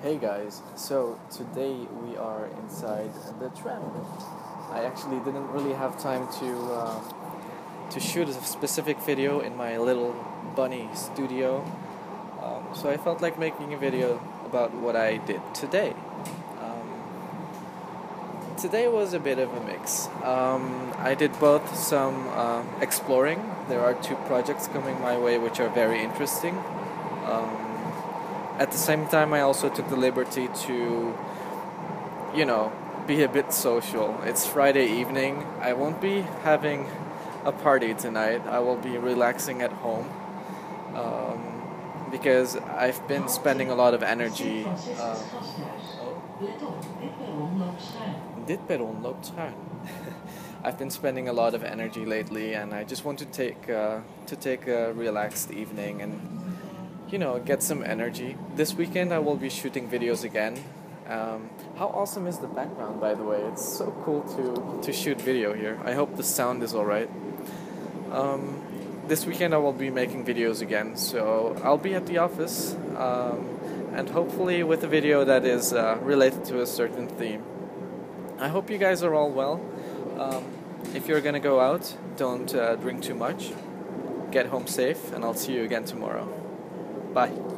Hey guys, so today we are inside the tram. I actually didn't really have time to shoot a specific video in my little bunny studio, so I felt like making a video about what I did today. Today was a bit of a mix. I did both some exploring. There are two projects coming my way which are very interesting. At the same time, I also took the liberty to, you know, be a bit social. It's Friday evening. I won't be having a party tonight. I will be relaxing at home because I've been spending a lot of energy. I've been spending a lot of energy lately, and I just want to take a relaxed evening and, you know, get some energy. This weekend I will be shooting videos again. How awesome is the background, by the way? It's so cool to shoot video here. I hope the sound is alright. This weekend I will be making videos again, so I'll be at the office, and hopefully with a video that is related to a certain theme. I hope you guys are all well. If you're gonna go out, don't drink too much. Get home safe, and I'll see you again tomorrow. Bye.